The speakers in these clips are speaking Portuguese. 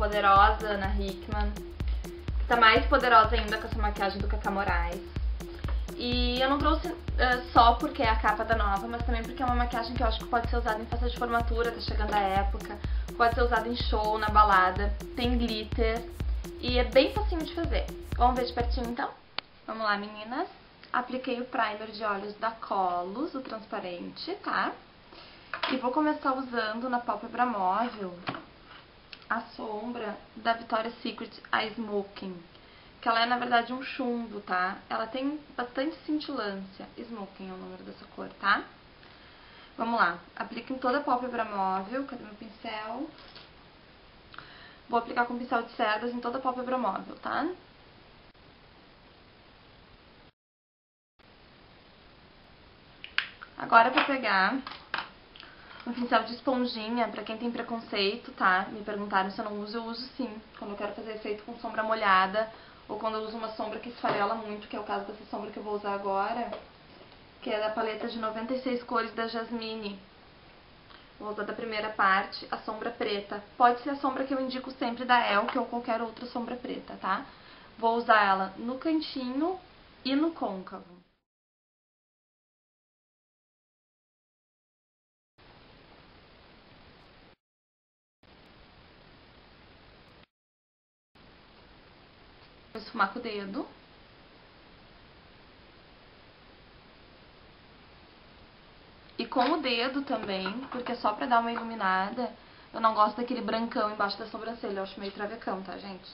poderosa Ana Hickmann, que tá mais poderosa ainda com essa maquiagem do Caca Moraes. E eu não trouxe só porque é a capa da nova, mas também porque é uma maquiagem que eu acho que pode ser usada em festa de formatura, tá chegando a época, pode ser usada em show, na balada, tem glitter e é bem facinho de fazer. Vamos ver de pertinho então? Vamos lá, meninas. Apliquei o primer de olhos da Colos, o transparente, tá? E vou começar usando na pálpebra móvel a sombra da Victoria's Secret, a Smoking, que ela é, na verdade, um chumbo, tá? Ela tem bastante cintilância. Smoking é o número dessa cor, tá? Vamos lá. Aplico em toda a pálpebra móvel. Cadê meu pincel? Vou aplicar com o pincel de cerdas em toda a pálpebra móvel, tá? Agora, pra pegar um pincel de esponjinha, pra quem tem preconceito, tá? Me perguntaram se eu não uso, eu uso sim. Quando eu quero fazer efeito com sombra molhada, ou quando eu uso uma sombra que esfarela muito, que é o caso dessa sombra que eu vou usar agora, que é da paleta de 96 cores da Jasmine. Vou usar da primeira parte, a sombra preta. Pode ser a sombra que eu indico sempre da Elk ou qualquer outra sombra preta, tá? Vou usar ela no cantinho e no côncavo. Vou esfumar com o dedo. E com o dedo também, porque só pra dar uma iluminada, eu não gosto daquele brancão embaixo da sobrancelha, eu acho meio travecão, tá, gente?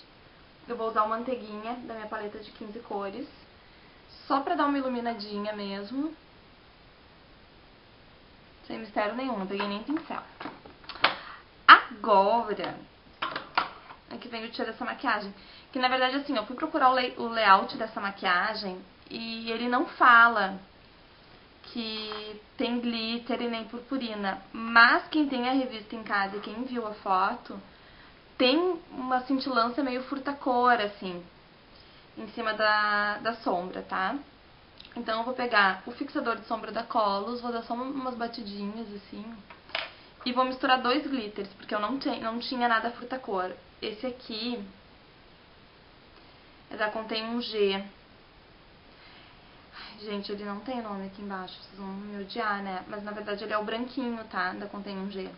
Eu vou usar uma manteiguinha da minha paleta de 15 cores, só pra dar uma iluminadinha mesmo. Sem mistério nenhum, não peguei nem pincel. Agora... aqui vem o tiro dessa maquiagem. Que na verdade, assim, eu fui procurar o layout dessa maquiagem e ele não fala que tem glitter e nem purpurina. Mas quem tem a revista em casa e quem viu a foto, tem uma cintilância meio furtacor, assim, em cima da sombra, tá? Então eu vou pegar o fixador de sombra da Colos, vou dar só umas batidinhas, assim... e vou misturar dois glitters, porque eu não tinha nada furtacor. Esse aqui é da Contém 1G. Ai, gente, ele não tem nome aqui embaixo, vocês vão me odiar, né? Mas na verdade ele é o branquinho, tá? Da Contém 1G.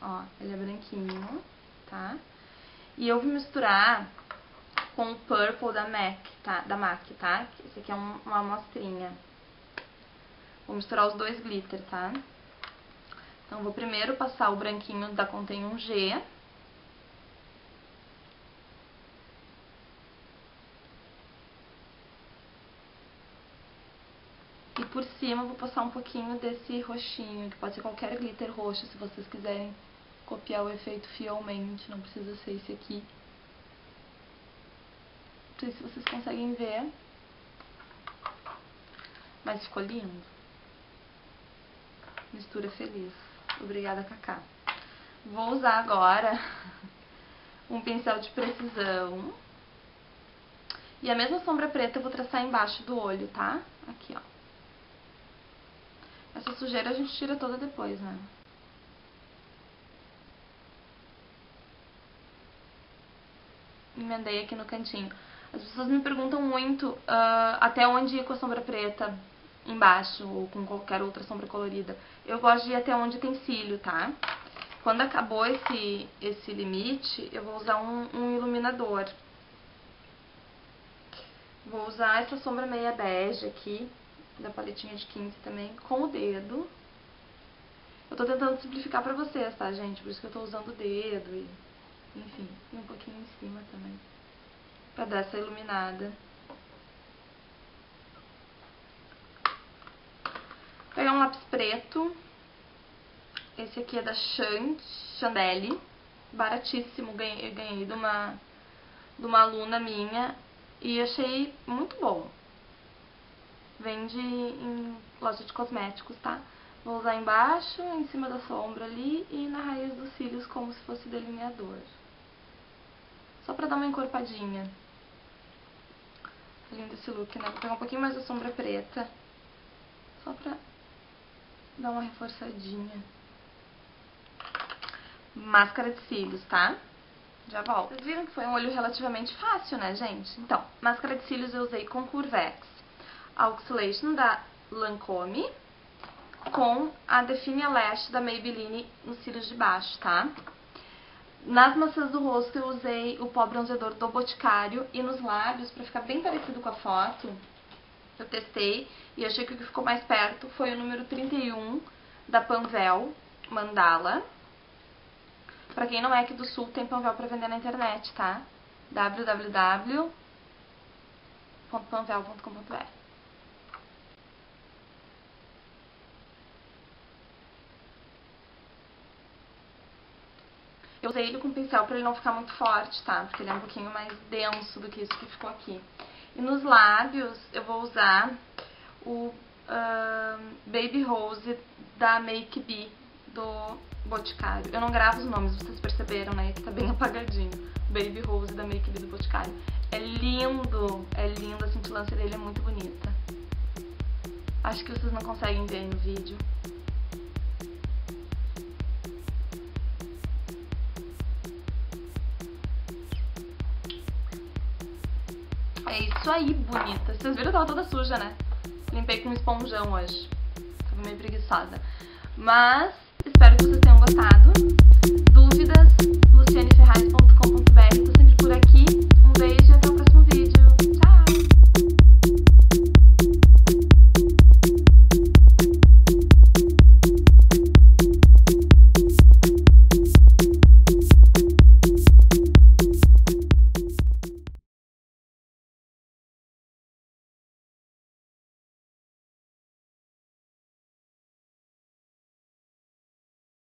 Ó, ele é branquinho, tá? E eu vou misturar com o Purple da MAC, tá? Esse aqui é uma amostrinha. Vou misturar os dois glitter, tá? Então, vou primeiro passar o branquinho da Contém 1G. E por cima, vou passar um pouquinho desse roxinho, que pode ser qualquer glitter roxo, se vocês quiserem copiar o efeito fielmente. Não precisa ser esse aqui. Não sei se vocês conseguem ver. Mas ficou lindo. Mistura feliz. Obrigada, Cacá. Vou usar agora um pincel de precisão. E a mesma sombra preta eu vou traçar embaixo do olho, tá? Aqui, ó. Essa sujeira a gente tira toda depois, né? Emendei aqui no cantinho. As pessoas me perguntam muito até onde ir com a sombra preta embaixo ou com qualquer outra sombra colorida. Eu gosto de ir até onde tem cílio, tá? Quando acabou esse limite, eu vou usar um iluminador. Vou usar essa sombra meia bege aqui, da paletinha de 15 também, com o dedo. Eu tô tentando simplificar pra vocês, tá, gente? Por isso que eu tô usando o dedo e... enfim, um pouquinho em cima também, pra dar essa iluminada. Vou pegar um lápis preto, esse aqui é da Chanel, baratíssimo, ganhei de uma aluna minha e achei muito bom. Vende em loja de cosméticos, tá? Vou usar embaixo, em cima da sombra ali e na raiz dos cílios como se fosse delineador. Só pra dar uma encorpadinha. Lindo esse look, né? Vou pegar um pouquinho mais da sombra preta, só pra... dá uma reforçadinha. Máscara de cílios, tá? Já volto. Vocês viram que foi um olho relativamente fácil, né, gente? Então, máscara de cílios eu usei com Curvex, a Oxalation da Lancôme, com a Define Lash da Maybelline nos cílios de baixo, tá? Nas maçãs do rosto eu usei o pó bronzeador do Boticário, e nos lábios, pra ficar bem parecido com a foto, eu testei e achei que o que ficou mais perto foi o número 31 da Panvel Mandala. Pra quem não é aqui do Sul, tem Panvel pra vender na internet, tá? www.panvel.com.br. Eu usei ele com pincel pra ele não ficar muito forte, tá? Porque ele é um pouquinho mais denso do que isso que ficou aqui. E nos lábios eu vou usar o Baby Rose da Make B do Boticário. Eu não gravo os nomes, vocês perceberam, né? Esse tá bem apagadinho. Baby Rose da Make B do Boticário. É lindo, a cintilância dele é muito bonita. Acho que vocês não conseguem ver no vídeo. É isso aí, bonita. Vocês viram que eu tava toda suja, né? Limpei com um esponjão hoje. Tava meio preguiçosa. Mas espero que vocês tenham gostado.